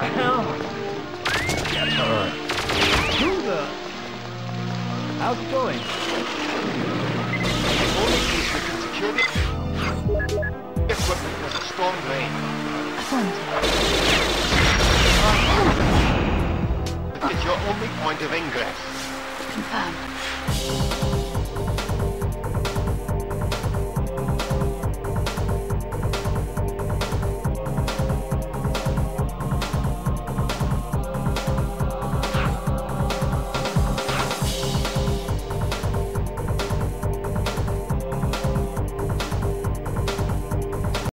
the hell? Get her! Who the? How's it going? Only case we can secure the equipment was a strong rain. It's your only point of ingress. Confirmed.